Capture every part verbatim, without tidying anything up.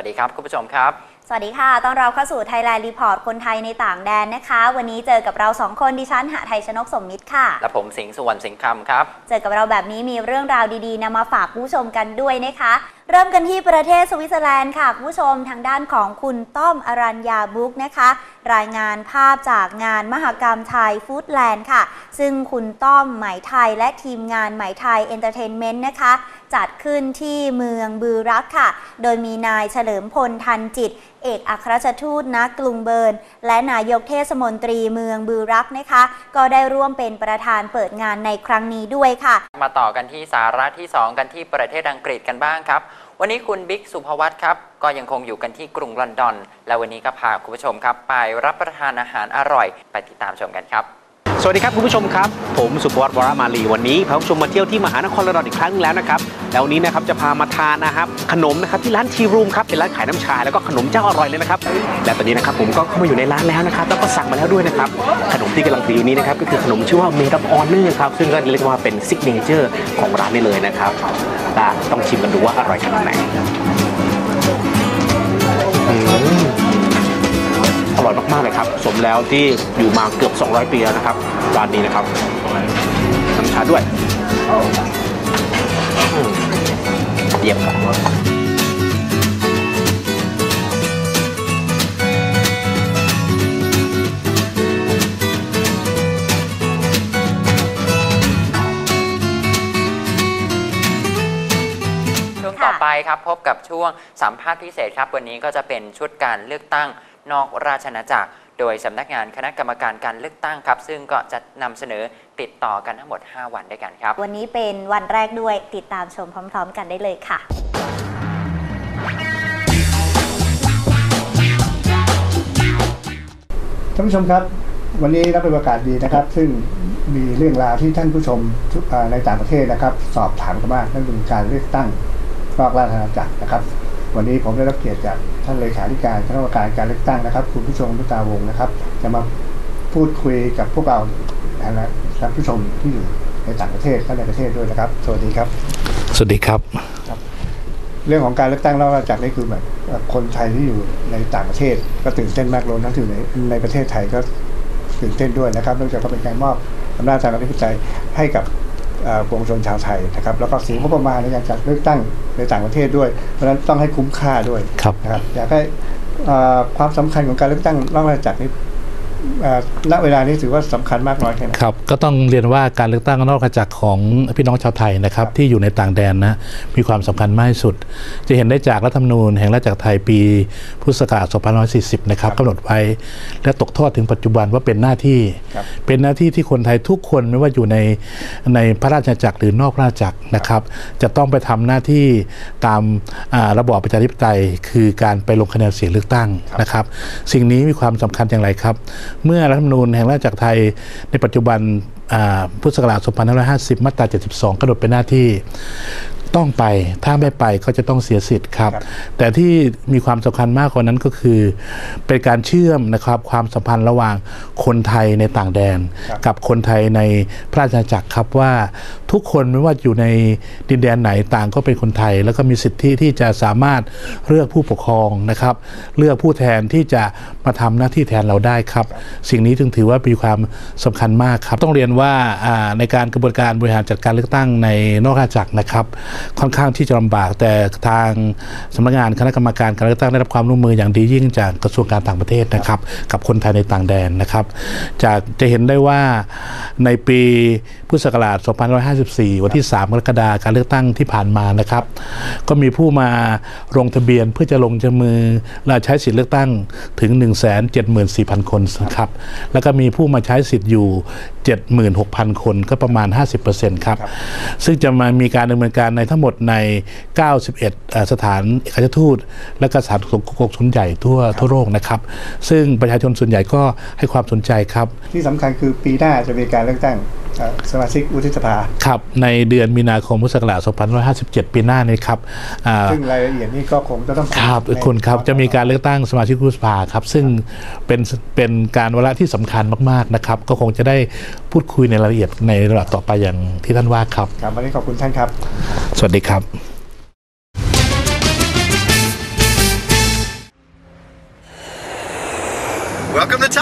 วัสดีครับคุณผู้ชมครับสวัสดีค่ะต้อนรับเข้าสู่ Thailand Report คนไทยในต่างแดนนะคะวันนี้เจอกับเราสองคนดิฉันหทัยชนกสมมิตรค่ะและผมสิงห์สุวรรณสิงห์คำครับเจอกับเราแบบนี้มีเรื่องราวดีๆนำมาฝากผู้ชมกันด้วยนะคะเริ่มกันที่ประเทศสวิตเซอร์แลนด์ค่ะผู้ชมทางด้านของคุณต้อมอรัญญาบุ๊กนะคะรายงานภาพจากงานมหกรรมไทยฟู้ดแลนด์ค่ะซึ่งคุณต้อมไหมไทยและทีมงานไหมไทยเอนเตอร์เทนเมนต์นะคะจัดขึ้นที่เมืองบือรักค่ะโดยมีนายเฉลิมพลทันจิตเอกอัครราชทูตณกรุงเบิร์นและนายกเทศมนตรีเมืองบือรักนะคะก็ได้ร่วมเป็นประธานเปิดงานในครั้งนี้ด้วยค่ะมาต่อกันที่สาระที่สองกันที่ประเทศอังกฤษกันบ้างครับวันนี้คุณบิ๊กสุภวัฒน์ครับก็ยังคงอยู่กันที่กรุงลอนดอนและวันนี้ก็พาคุณผู้ชมครับไปรับประทานอาหารอร่อยไปติดตามชมกันครับสวัสดีครับคุณผู้ชมครับผมสุภวัฒน์ วรมาลีวันนี้พาคุณผู้ชมมาเที่ยวที่มหานครลอนดอนอีกครั้งแล้วนะครับแล้ววันนี้นะครับจะพามาทานนะครับขนมนะครับที่ร้านทีรูมครับเป็นร้านขายน้ำชาแล้วก็ขนมเจ้าอร่อยเลยนะครับและตอนนี้นะครับผมก็เข้ามาอยู่ในร้านแล้วนะครับแล้วก็สั่งมาแล้วด้วยนะครับขนมที่กำลังถืออยู่นี้นะครับก็คือขนมชื่อว่าเมดออเนอร์ครับซึ่งก็เรียกว่าเป็นซิกเนเจอร์ของร้านนี้เลยนะครับต้องชิมกันดูว่าอร่อยขนาดไหนอร่อยมากๆเลยครับสมแล้วที่อยู่มาเกือบสองร้อยปีแล้วนะครับร้านนี้นะครับน้ำชาด้วยเยี่ยมครับช่วงต่อไปครับพบกับช่วงสัมภาษณ์พิเศษครับวันนี้ก็จะเป็นชุดการเลือกตั้งนอกราชอาณาจักรโดยสำนักงานคณะกรรมการการเลือกตั้งครับซึ่งก็จะนำเสนอติดต่อกันทั้งหมดห้าวันด้วยกันครับวันนี้เป็นวันแรกด้วยติดตามชมพร้อมๆกันได้เลยค่ะท่านผู้ชมครับวันนี้รับเป็นประกาศดีนะครับซึ่งมีเรื่องราวที่ท่านผู้ชมในต่างประเทศนะครับสอบถามกันมากนั่นคือการเลือกตั้งนอกราชอาณาจักรนะครับวันนี้ผมได้รับเกียรติจากท่านเลขาธิการคณะกรรมการการเลือกตั้งนะครับคุณผู้ชมผู้ตาวงนะครับจะมาพูดคุยกับพวกเราและท่านผู้ชมที่อยู่ในต่างประเทศและในประเทศด้วยนะครับสวัสดีครับสวัสดีครับเรื่องของการเลือกตั้งนอกราชอาณาจักรนี่คือแบบคนไทยที่อยู่ในต่างประเทศก็ตื่นเต้นมากรวมทั้งอยู่ในในประเทศไทยก็ตื่นเต้นด้วยนะครับเนื่องจากเป็นการมอบอำนาจทางการตัดสินใจให้กับปวงชนชาวไทยนะครับแล้วก็เสียงงบประมาณในการจัดเลือกตั้งในต่างประเทศด้วยเพราะฉะนั้นต้องให้คุ้มค่าด้วยนะครับอยากให้ความสำคัญของการเลือกตั้งนอกราชอาณาจักรนี้ณเวลานี้ถือว่าสำคัญมากน้อยแค่ไหนครับก็ต้องเรียนว่าการเลือกตั้งนอกราชอาณาจักรของพี่น้องชาวไทยนะครับที่อยู่ในต่างแดนนะมีความสำคัญมากที่สุดจะเห็นได้จากรัฐธรรมนูญแห่งราชอาณาจักรไทยปีพุทธศักราชสองพันห้าร้อยสี่สิบนะครับกำหนดไว้และตกทอดถึงปัจจุบันว่าเป็นหน้าที่เป็นหน้าที่ที่คนไทยทุกคนไม่ว่าอยู่ในในพระราชอาณาจักรหรือนอกราชอาณาจักรนะครับจะต้องไปทำหน้าที่ตามระบอบประชาธิปไตยคือการไปลงคะแนนเสียงเลือกตั้งนะครับสิ่งนี้มีความสำคัญอย่างไรครับเมื่อรัฐธรรมนูญแห่งราชอาณาจักรไทยในปัจจุบันพุทธศักราชสองพันห้าร้อยห้าสิบมาตราเจ็ดสิบสองกำหนดเป็นหน้าที่ต้องไปถ้าไม่ไปก็จะต้องเสียสิทธิ์ครับแต่ที่มีความสำคัญมากกว่านั้นก็คือเป็นการเชื่อมนะครับความสัมพันธ์ระหว่างคนไทยในต่างแดนกับคนไทยในพระราชอาณาจักรครับว่าทุกคนไม่ว่าอยู่ในดินแดนไหนต่างก็เป็นคนไทยแล้วก็มีสิทธิที่จะสามารถเลือกผู้ปกครองนะครับเลือกผู้แทนที่จะมาทำหน้าที่แทนเราได้ครับสิ่งนี้จึงถือว่ามีความสำคัญมากครับต้องเรียนว่าในการกระบวนการบริหารจัดการเลือกตั้งในนอกราชอาณาจักรนะครับค่อนข้างที่จะลำบากแต่ทางสำนักงานคณะกรรมการการเลือกตั้งได้รับความร่วมมืออย่างดียิ่งจากกระทรวงการต่างประเทศนะครับกับคนไทยในต่างแดนนะครับจากจะเห็นได้ว่าในปีพุทธศักราชสองพันห้าร้อยห้าสิบสี่วันที่สามกรกฎาคมการเลือกตั้งที่ผ่านมานะครับก็มีผู้มาลงทะเบียนเพื่อจะลงจำมือและใช้สิทธิเลือกตั้งถึง หนึ่งแสนเจ็ดหมื่นสี่พัน คนครับแล้วก็มีผู้มาใช้สิทธิ์อยู่ เจ็ดหมื่นหกพัน คนก็ประมาณ ห้าสิบเปอร์เซ็นต์ ครับซึ่งจะมามีการดำเนินการในทั้งหมดในเก้าสิบเอ็ดสถานเอกอัครราชทูตและก็สถานกงสุลใหญ่ทั่วทั่วโลกนะครับซึ่งประชาชนส่วนใหญ่ก็ให้ความสนใจครับที่สำคัญคือปีหน้าจะมีการเลือกตั้งสมาชิกวุฒิสภาครับในเดือนมีนาคมพุทธศักราชสองพันห้าร้อยห้าสิบเจ็ดปีหน้านี้ครับซึ่งรายละเอียดนี่ก็คงจะต้องครับคุณครับจะมีการเลือกตั้งสมาชิกวุฒิสภาครับซึ่งเป็นเป็นการวาระที่สำคัญมากๆนะครับก็คงจะได้พูดคุยในรายละเอียดในระดับต่อไปอย่างที่ท่านว่าครับครับวันนี้ขอบคุณท่านครับสวัสดีครับ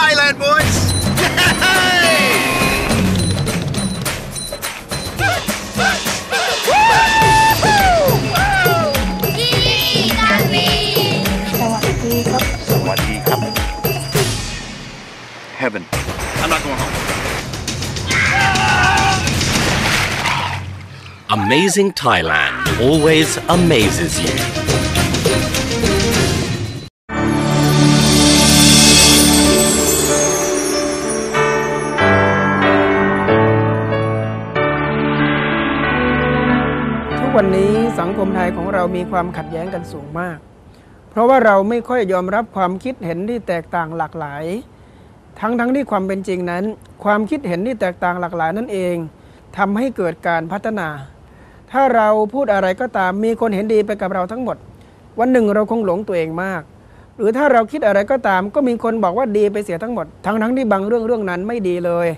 Thailand, boys! Hey! Heaven. I'm not going home. Amazing Thailand always amazes you.วันนี้สังคมไทยของเรามีความขัดแย้งกันสูงมากเพราะว่าเราไม่ค่อยยอมรับความคิดเห็นที่แตกต่างหลากหลายทั้งทั้งที่ความเป็นจริงนั้นความคิดเห็นที่แตกต่างหลากหลายนั่นเองทำให้เกิดการพัฒนาถ้าเราพูดอะไรก็ตามมีคนเห็นดีไปกับเราทั้งหมดวันหนึ่งเราคงหลงตัวเองมากหรือถ้าเราคิดอะไรก็ตามก็มีคนบอกว่าดีไปเสียทั้งหมดทั้งทั้งที่บางเรื่องเรื่องนั้นไม่ดีเลย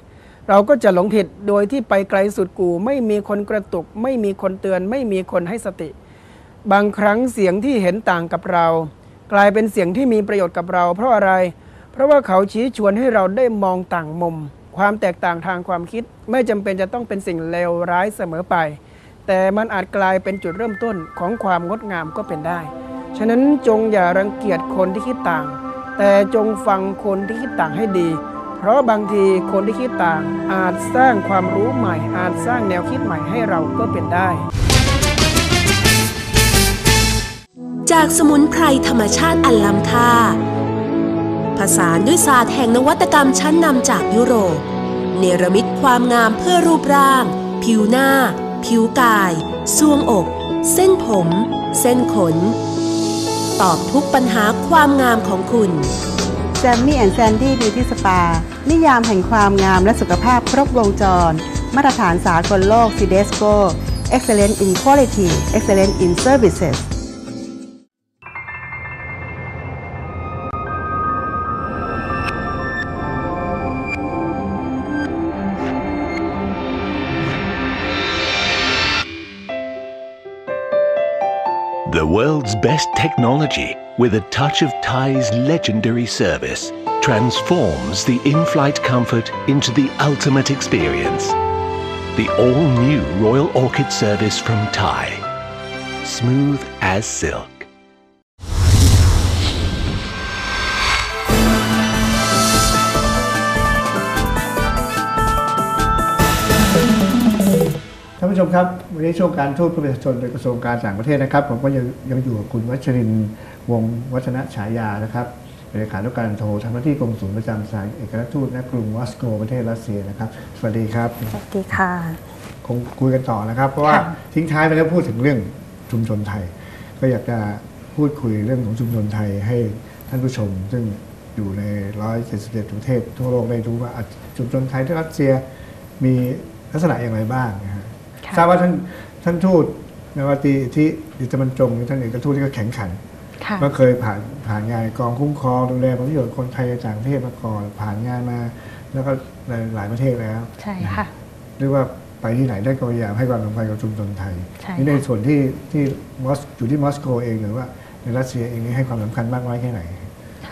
เราก็จะหลงผิดโดยที่ไปไกลสุดกู่ไม่มีคนกระตุกไม่มีคนเตือนไม่มีคนให้สติบางครั้งเสียงที่เห็นต่างกับเรากลายเป็นเสียงที่มีประโยชน์กับเราเพราะอะไรเพราะว่าเขาชี้ชวนให้เราได้มองต่างมุมความแตกต่างทางความคิดไม่จำเป็นจะต้องเป็นสิ่งเลวร้ายเสมอไปแต่มันอาจกลายเป็นจุดเริ่มต้นของความงดงามก็เป็นได้ฉะนั้นจงอย่ารังเกียจคนที่คิดต่างแต่จงฟังคนที่คิดต่างให้ดีเพราะบางทีคนที่คิดต่างอาจสร้างความรู้ใหม่อาจสร้างแนวคิดใหม่ให้เราก็เป็นได้จากสมุนไพรธรรมชาติอันล้ำค่าผสานด้วยศาสตร์แห่งนวัตกรรมชั้นนำจากยุโรปเนรมิตความงามเพื่อรูปร่างผิวหน้าผิวกายซวงอกเส้นผมเส้นขนตอบทุกปัญหาความงามของคุณแซมมี่แอนด์แซนดี้บิวตี้สปานิยามแห่งความงามและสุขภาพครบวงจรมาตรฐานสากลโลก Fidesco Excellent in Quality Excellent in Services The world's best technology, with a touch of Thai's legendary service, transforms the in-flight comfort into the ultimate experience. The all-new Royal Orchid service from Thai. Smooth as silk.ท่านผู้ชมครับวันนี้ช่วงการทูตเพื่อประชาชนโดยกระทรวงการต่างประเทศนะครับผมก็ยังยังอยู่กับคุณวัชรินทร์วงศ์วัฒนฉายานะครับเป็นเลขานุการโททำหน้าที่กงสุลประจำสถานเอกอัครทูตณกรุงมอสโกประเทศรัสเซียนะครับสวัสดีครับสวัสดีค่ะคงคุยกันต่อนะครับเพราะว่าทิ้งท้ายไปแล้วพูดถึงเรื่องชุมชนไทยก็อยากจะพูดคุยเรื่องของชุมชนไทยให้ท่านผู้ชมซึ่งอยู่ในหนึ่งร้อยเจ็ดสิบเจ็ดประเทศทั่วโลกได้รู้ว่าชุมชนไทยที่รัสเซียมีลักษณะอย่างไรบ้างนะฮะทราบว่าท่านท่านทูตนาวาตรีที่ดิจมันจงท่านเอกทูตที่ก็แข็งขันเมื่อเคยผ่านผ่านงานกองคุ้มครองดูแลประโยชน์คนไทยจากประเทศมาก่อนผ่านงานมาแล้วก็หลายประเทศแล้วใช่ค่ะเรียกว่าไปที่ไหนได้ก็พยายามให้ความสำคัญกับชุมชนไทยนี่ในส่วนที่ที่มอสอยู่ที่มอสโกเองหรือว่าในรัสเซียเองนี่ให้ความสำคัญมากน้อยแค่ไหน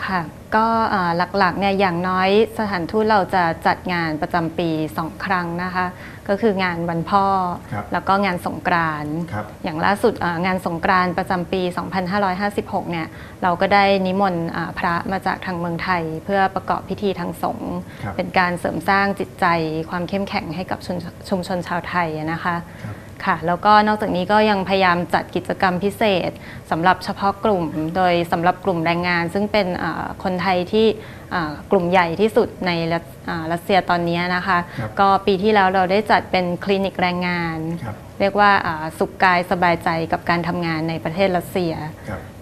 ค่ะก็หลักๆเนี่ยอย่างน้อยสถานทูตเราจะจัดงานประจำปีสองครั้งนะคะก็คืองานวันพ่อแล้วก็งานสงกรานต์อย่างล่าสุดงานสงกรานต์ประจำปีสองพันห้าร้อยห้าสิบหกเนี่ยเราก็ได้นิมนต์พระมาจากทางเมืองไทยเพื่อประกอบพิธีทางสงฆ์เป็นการเสริมสร้างจิตใจความเข้มแข็งให้กับชุมชนชาวไทยนะคะค่ะแล้วก็นอกจากนี้ก็ยังพยายามจัดกิจกรรมพิเศษสำหรับเฉพาะกลุ่มโดยสำหรับกลุ่มแรงงานซึ่งเป็นคนไทยที่กลุ่มใหญ่ที่สุดในรัสเซียตอนนี้นะคะก็ปีที่แล้วเราได้จัดเป็นคลินิกแรงงานเรียกว่าสุขกายสบายใจกับการทำงานในประเทศรัสเซีย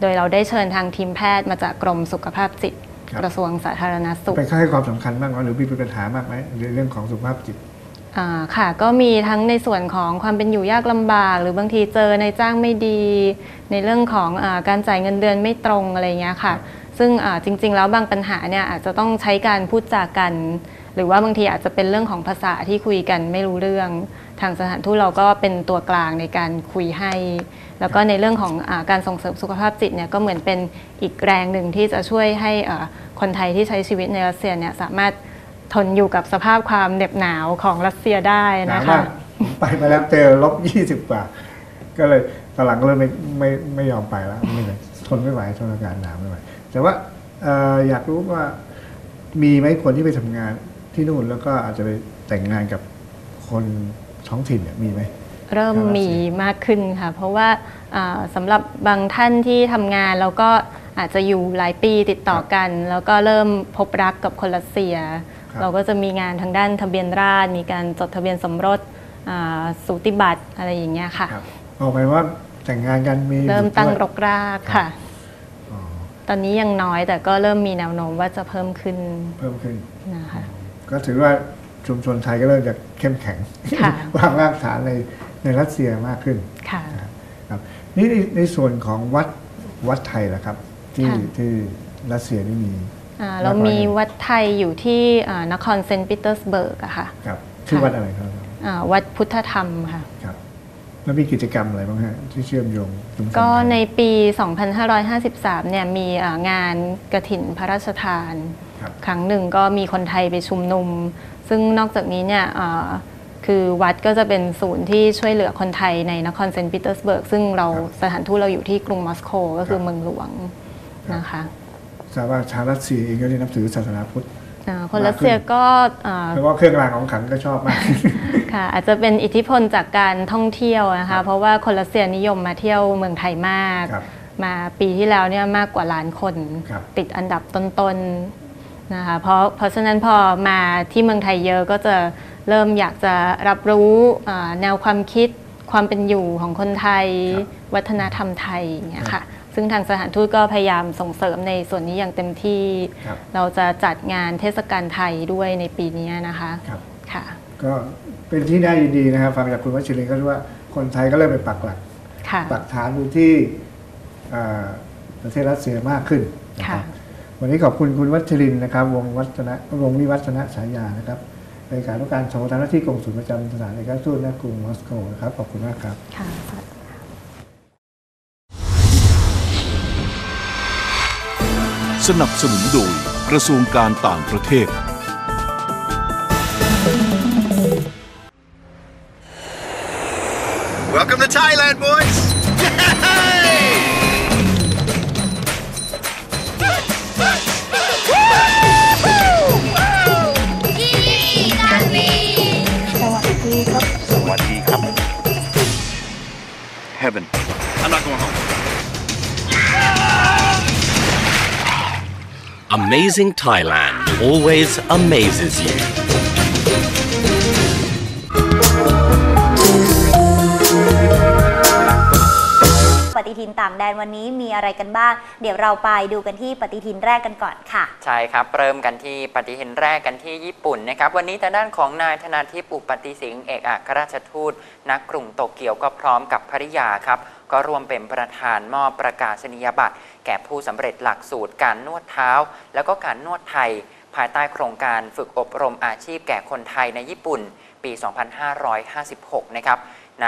โดยเราได้เชิญทางทีมแพทย์มาจากกรมสุขภาพจิตกระทรวงสาธารณสุขเป็นให้ความสำคัญมากไหมหรือมีปัญหามากไหมเรื่องของสุขภาพจิตค่ะก็มีทั้งในส่วนของความเป็นอยู่ยากลำบากหรือบางทีเจอในจ้างไม่ดีในเรื่องของการจ่ายเงินเดือนไม่ตรงอะไรเงี้ยค่ะซึ่งจริงๆแล้วบางปัญหาเนี่ยอาจจะต้องใช้การพูดจากันหรือว่าบางทีอาจจะเป็นเรื่องของภาษาที่คุยกันไม่รู้เรื่อง ทางสถานทูตเราก็เป็นตัวกลางในการคุยให้แล้วก็ในเรื่องของอาการส่งเสริมสุขภาพจิตเนี่ยก็เหมือนเป็นอีกแรงหนึ่งที่จะช่วยให้คนไทยที่ใช้ชีวิตในรัสเซียเนี่ยสามารถทนอยู่กับสภาพความเหน็บหนาวของรัสเซียได้นะคะไปมาแล้วเจอลบยี่สิบกว่าก็เลยตอนหลังเลยไม่ไม่ไม่ยอมไปแล้วไม่เลยทนไม่ไหวทนอากาศหนาวไม่ไหวแต่ว่าอยากรู้ว่ามีไหมคนที่ไปทำงานที่นู่นแล้วก็อาจจะไปแต่งงานกับคนท้องถิ่นเนี่ยมีไหมเริ่มมีมากขึ้นค่ะเพราะว่าสำหรับบางท่านที่ทำงานแล้วก็อาจจะอยู่หลายปีติดต่อกันแล้วก็เริ่มพบรักกับคนรัสเซียเราก็จะมีงานทางด้านทะเบียนราษฎร์มีการจดทะเบียนสมรสสูติบัตรอะไรอย่างเงี้ยค่ะเอาไปว่าแต่งงานกันมีเริ่มตั้งรกรากค่ะตอนนี้ยังน้อยแต่ก็เริ่มมีแนวโน้มว่าจะเพิ่มขึ้นเพิ่มขึ้นนะคะก็ถือว่าชุมชนไทยก็เริ่มจะเข้มแข็งวางรากฐานในในรัสเซียมากขึ้นค่ะครับนี่ในส่วนของวัดวัดไทยล่ะครับที่ที่รัสเซียนี่มีเรามีวัดไทยอยู่ที่นครเซนต์ปีเตอร์สเบิร์กอะค่ะครับชื่อวัดอะไรครับวัดพุทธธรรมค่ะครับแล้วมีกิจกรรมอะไรบ้างฮะที่เชื่อมโยงก็ในปี สองพันห้าร้อยห้าสิบสาม เนี่ยมีงานกฐินพระราชทานครั้งหนึ่งก็มีคนไทยไปชุมนุมซึ่งนอกจากนี้เนี่ยคือวัดก็จะเป็นศูนย์ที่ช่วยเหลือคนไทยในนครเซนต์ปีเตอร์สเบิร์กซึ่งเราสถานทูตเราอยู่ที่กรุงมอสโกก็คือเมืองหลวงนะคะทราบว่าชาวรัสเซียเองก็ได้นับถือศาสนาพุทธคนรัสเซียก็เพราะว่าเครื่องรางของขลังก็ชอบมากค่ะอาจจะเป็นอิทธิพลจากการท่องเที่ยวนะคะเพราะว่าคนรัสเซียนิยมมาเที่ยวเมืองไทยมากมาปีที่แล้วเนี่ยมากกว่าล้านคนติดอันดับต้นๆนะคะเพราะเพราะฉะนั้นพอมาที่เมืองไทยเยอะก็จะเริ่มอยากจะรับรู้แนวความคิดความเป็นอยู่ของคนไทยวัฒนธรรมไทยอย่างเงี้ยค่ะซึ่งทางสถานทูตก็พยายามส่งเสริมในส่วนนี้อย่างเต็มที่เราจะจัดงานเทศกาลไทยด้วยในปีนี้นะคะค่ะก็เป็นที่น่ายินดีนะครับฟังจากคุณวชิรินทร์ก็รู้ว่าคนไทยก็เริ่มไปปักหลักปักฐานอยู่ที่ประเทศรัสเซียมากขึ้นวันนี้ขอบคุณคุณวชิรินทร์นะครับวงวัฒนะวงวิวัฒนะฉายานะครับในการต้องการโชว์ทางหน้าที่กองสุนประจำสถานเอกอัครทูตณกรุงมอสโกนะครับขอบคุณมากครับค่ะสนับสนุนโดยกระทรวงการต่างประเทศWelcome to Thailand, boys. Heaven. I'm not going home.Amazing Thailand always amazes you. ปฏิทินต่างแดนวันนี้มีอะไรกันบ้างเดี๋ยวเราไปดูกันที่ปฏิทินแรกกันก่อนค่ะใช่ครับเริ่มกันที่ปฏิทินแรกกันที่ญี่ปุ่นนะครับวันนี้ทางด้านของนายธนาทิพย์อุปติสิงห์เอกอัครราชทูตณกรุงโตเกียวก็พร้อมกับภริยาครับก็รวมเป็นประธานมอบประกาศนียบัตรแก่ผู้สำเร็จหลักสูตรการนวดเท้าแล้วก็การนวดไทยภายใต้โครงการฝึกอบรมอาชีพแก่คนไทยในญี่ปุ่นปี สองพันห้าร้อยห้าสิบหก นะครับณ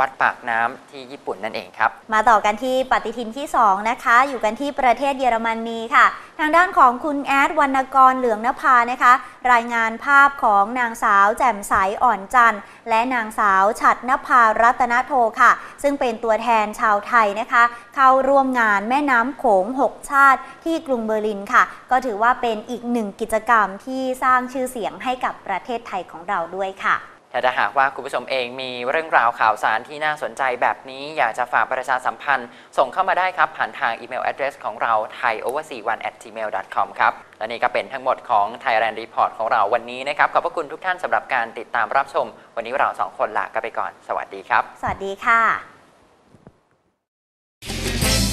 วัดปากน้ำที่ญี่ปุ่นนั่นเองครับมาต่อกันที่ปฏิทินที่สองนะคะอยู่กันที่ประเทศเยอรมนีค่ะทางด้านของคุณแอดวรรณกรเหลืองนภานะคะรายงานภาพของนางสาวแจ่มใสอ่อนจันทร์และนางสาวฉัตรนภารัตนโทค่ะซึ่งเป็นตัวแทนชาวไทยนะคะเข้าร่วมงานแม่น้ำโขงหกชาติที่กรุงเบอร์ลินค่ะก็ถือว่าเป็นอีกหนึ่งกิจกรรมที่สร้างชื่อเสียงให้กับประเทศไทยของเราด้วยค่ะแต่ถ้าหากว่าคุณผู้ชมเองมีเรื่องราวข่าวสารที่น่าสนใจแบบนี้อยากจะฝากประชาสัมพันธ์ส่งเข้ามาได้ครับผ่านทางอีเมล แอดเดรส ของเรา ไทยโอเวอร์ซีวัน แอท จีเมล ดอท คอม ครับและนี่ก็เป็นทั้งหมดของ Thailand Report ของเราวันนี้นะครับขอบพระคุณทุกท่านสำหรับการติดตามรับชมวันนี้เราสองคนลากันไปก่อนสวัสดีครับสวัสดีค่ะ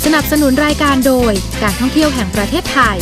สนับสนุนรายการโดยการท่องเที่ยวแห่งประเทศไทย